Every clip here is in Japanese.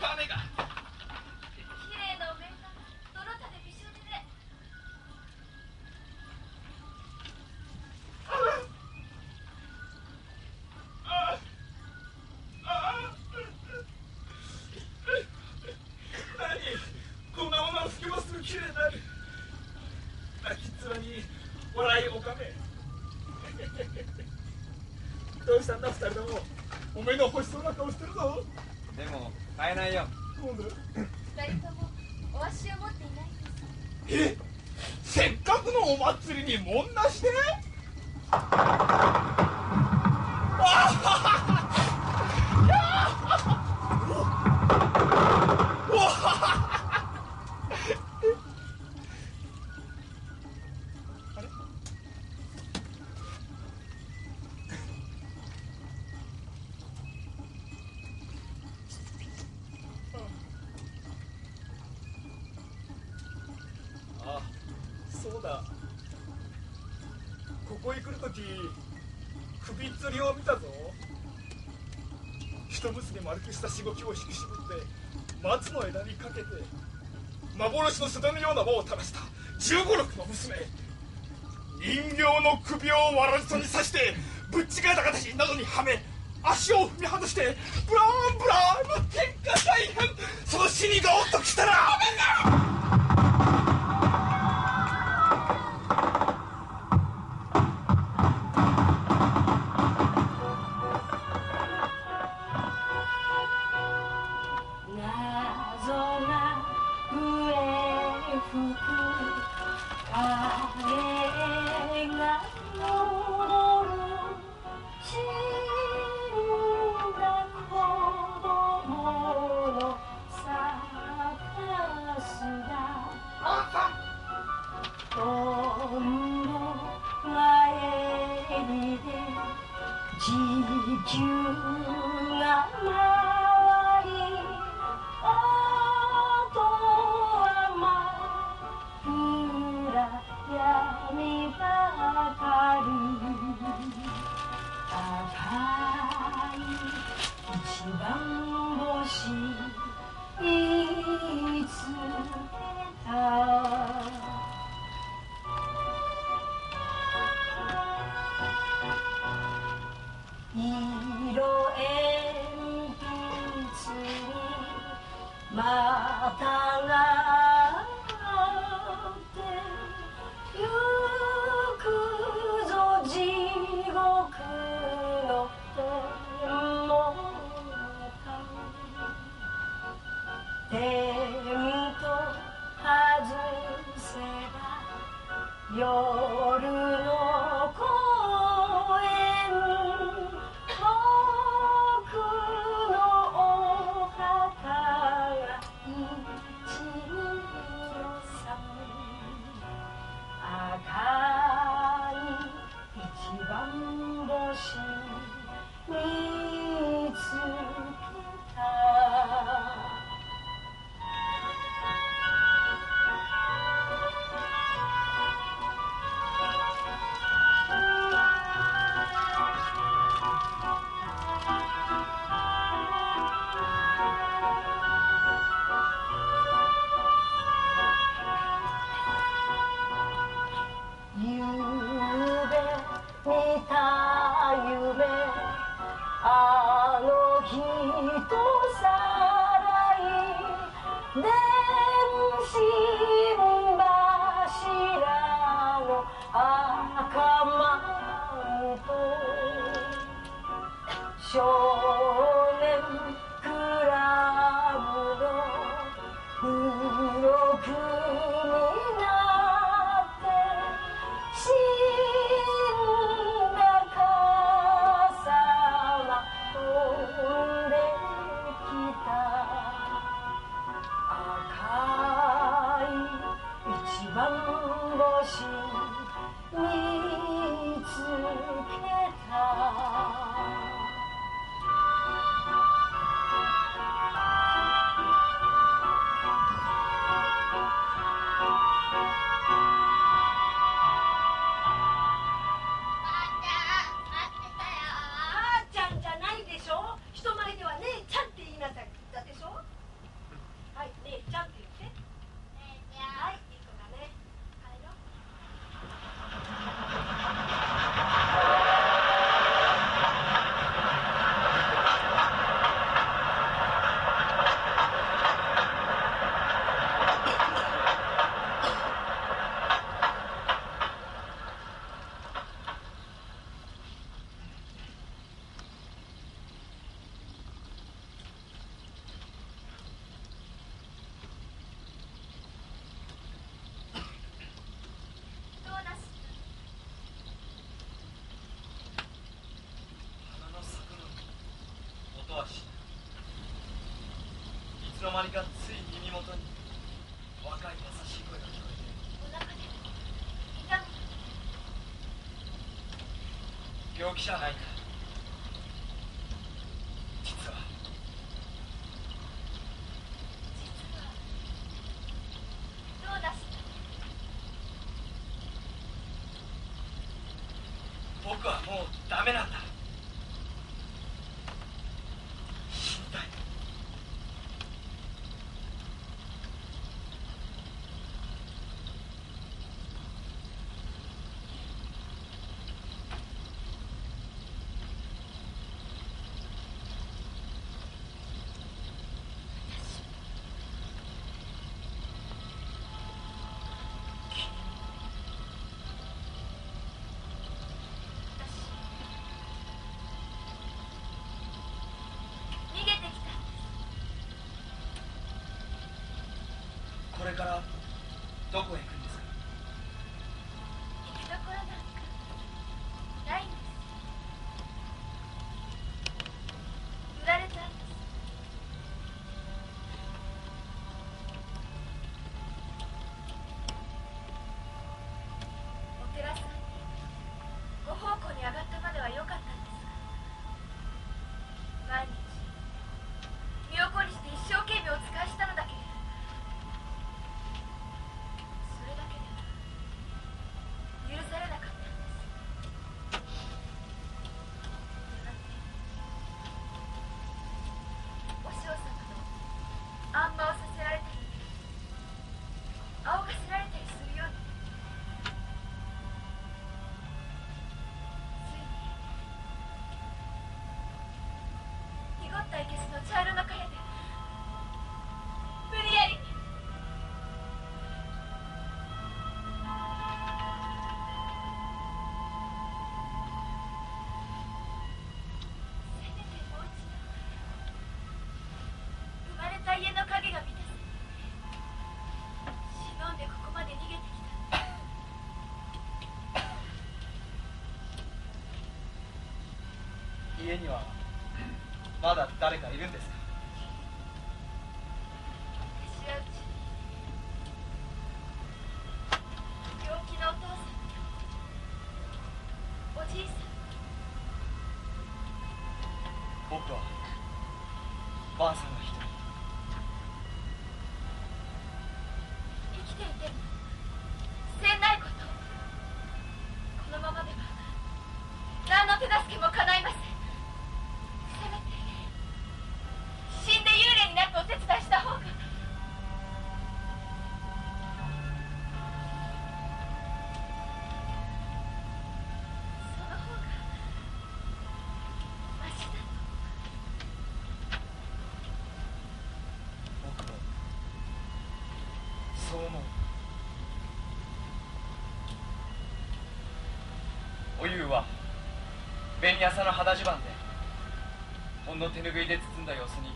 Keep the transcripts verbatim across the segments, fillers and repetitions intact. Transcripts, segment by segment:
雨が綺麗なお面が泥たでびしょ濡れ。何こんなものをつけますと綺麗になる。泣きっ面に笑いおかめ。どうしたんだ二人とも、おめえの欲しそうな顔してるぞ。でも買えないよ。そうだよ。二人ともお足を持っていないんです。え、せっかくのお祭りにもんなしてね。ここへ来るとき首吊りを見たぞ。一結び丸くしたしごきを引き絞って松の枝にかけて幻の袖のような輪を垂らした十五六の娘、人形の首をわらじとに刺してぶっちがえた形などにはめ、足を踏み外してブランブランの天下大変。その死にがおっと来たらごめんな。の間にかつい耳元に若い優しい声が聞こえて、お腹で痛み。病気じゃないんだ。実は実はどうだし、僕はもうダメなんだ。これからどこへ行くんですか？行きどころなんかないんです。売られたんです。お寺さんにご奉公に上がったまでは良かったんですが、毎日身を粉にして一生懸命お仕えしたのだけれど、茶色のかやで無理やりせめてもう一度生まれた家の影が見た。忍んでここまで逃げてきた。家にはまだ誰かいるんですか？私はうち病気のお父さんとおじいさん。僕はばあさんが一人生きていてもせんないこと。このままでは何の手助けも叶いません。おゆうは紅麻の肌襦袢でほんの手ぬぐいで包んだ様子に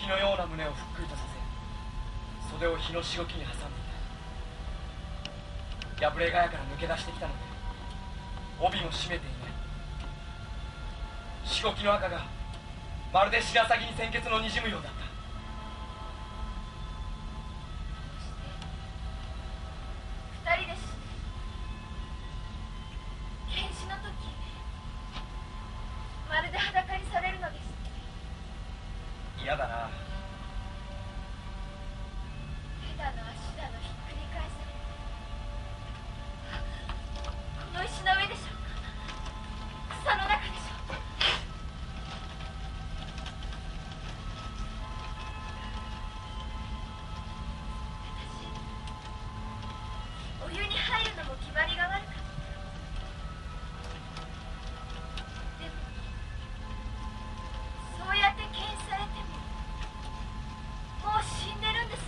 雪のような胸をふっくりとさせ、袖を日のしごきに挟んでいた。破れがやから抜け出してきたので帯も締めていない。しごきの赤がまるで白鷺に鮮血のにじむようだった。嫌だな。手だの足だのひっくり返されて、この石の上でしょうか、草の中でしょうか。私お湯に入るのも決まりが悪かった。でもそうやって検視されても死んでるんです。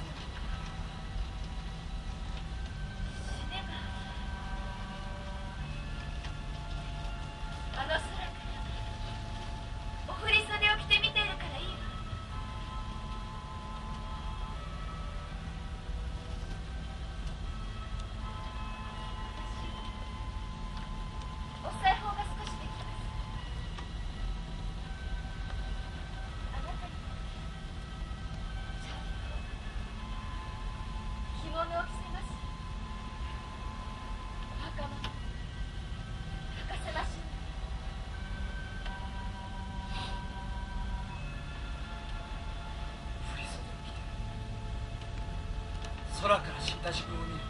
空から死んだ自分を見る。